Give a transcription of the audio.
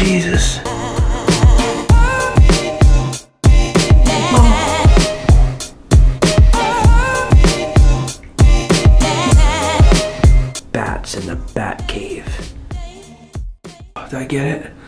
of Jesus. Bats in the bat cave. Did I get it?